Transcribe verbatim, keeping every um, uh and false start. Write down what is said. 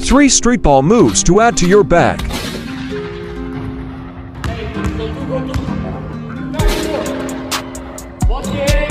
Three street ball moves to add to your bag. Watch it!